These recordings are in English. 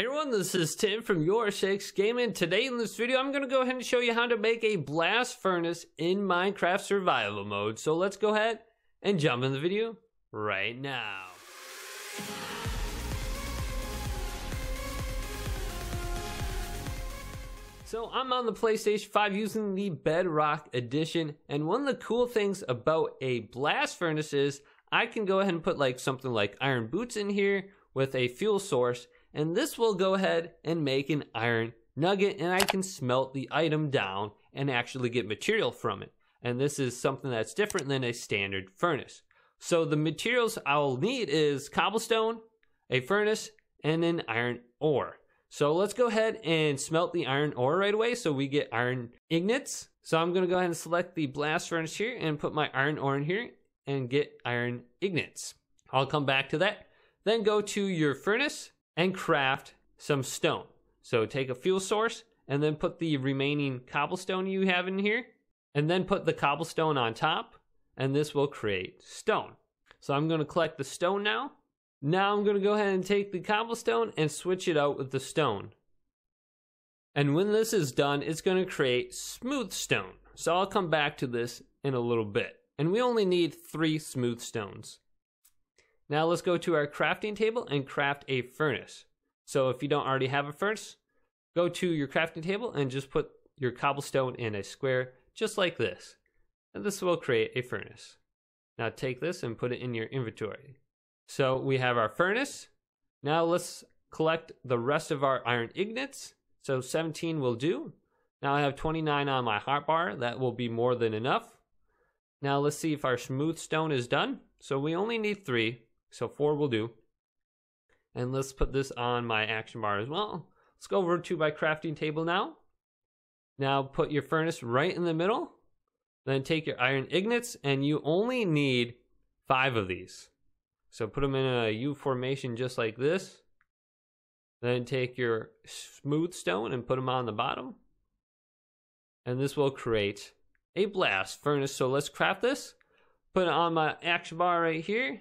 Hey everyone, this is Tim from YourSixGaming. Today in this video, I'm going to go ahead and show you how to make a blast furnace in Minecraft survival mode. So let's go ahead and jump in the video right now. So I'm on the PlayStation 5 using the Bedrock edition. And one of the cool things about a blast furnace is I can go ahead and put like something like iron boots in here with a fuel source. And this will go ahead and make an iron nugget, and I can smelt the item down and actually get material from it. And this is something that's different than a standard furnace. So the materials I'll need is cobblestone, a furnace, and an iron ore. So let's go ahead and smelt the iron ore right away so we get iron ingots. So I'm going to go ahead and select the blast furnace here and put my iron ore in here and get iron ingots. I'll come back to that. Then go to your furnace and craft some stone. So take a fuel source and then put the remaining cobblestone you have in here and then put the cobblestone on top, and this will create stone. So I'm going to collect the stone now. Now I'm going to go ahead and take the cobblestone and switch it out with the stone. And when this is done, it's going to create smooth stone. So I'll come back to this in a little bit. And we only need 3 smooth stones. Now let's go to our crafting table and craft a furnace. So if you don't already have a furnace, go to your crafting table and just put your cobblestone in a square just like this. And this will create a furnace. Now take this and put it in your inventory. So we have our furnace. Now let's collect the rest of our iron ingots. So 17 will do. Now I have 29 on my hotbar. That will be more than enough. Now let's see if our smooth stone is done. So we only need 3. So 4 will do. And let's put this on my action bar as well. Let's go over to my crafting table now. Now put your furnace right in the middle. Then take your iron ingots, and you only need 5 of these. So put them in a U formation just like this. Then take your smooth stone and put them on the bottom. And this will create a blast furnace. So let's craft this. Put it on my action bar right here.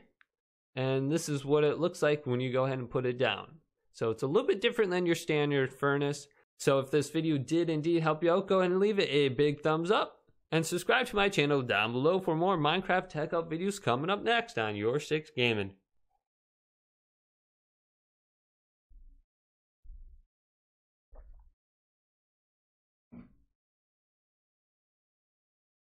And this is what it looks like when you go ahead and put it down. So it's a little bit different than your standard furnace. So if this video did indeed help you out, go ahead and leave it a big thumbs up. And subscribe to my channel down below for more Minecraft tech up videos coming up next on YourSixGaming.